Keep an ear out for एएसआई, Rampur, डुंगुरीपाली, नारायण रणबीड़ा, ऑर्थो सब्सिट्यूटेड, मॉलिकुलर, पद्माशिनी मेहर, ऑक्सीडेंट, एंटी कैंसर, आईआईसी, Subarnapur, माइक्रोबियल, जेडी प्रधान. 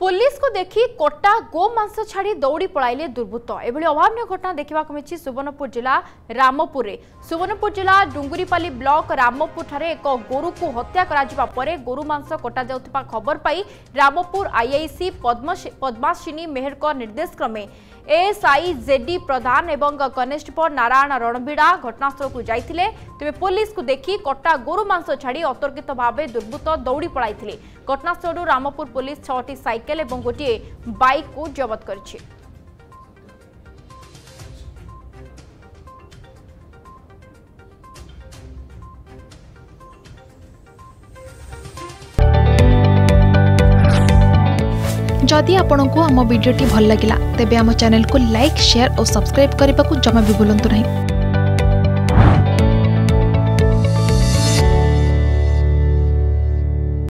Police को देखी कोटा गोमांस छाड़ी दौड़ी पलाइले दुर्बृत्त। एभली अभावन घटना देखा मिली सुवर्णपुर जिला रामपुर। सुवर्णपुर जिला डुंगुरीपाली ब्लॉक रामपुर ठारे एक गोरु को हत्या करा गोरुमांस कटा जाउथिबा खबर पाई रामपुर आईआईसी पद्माशिनी मेहरको निर्देश क्रमे एएसआई जेडी प्रधान एवं कनेस्टेबल नारायण रणबीड़ा घटनास्थल को जाइथिले। तेबे पुलिस को देखी कोटा गोरुमांस छाड़ी अतर्कित भाव दुर्बृत्त दौड़ी पलाइथिले। घटनास्थल रामपुर पुलिस 6टी साइकेल एवं गोटे बाइक को जब्त करछि। जदि आपंक आम भिड्टे भल लगा तेब आम चैनल को लाइक, शेयर और सब्सक्राइब करने को जमा भी भूलु नहीं।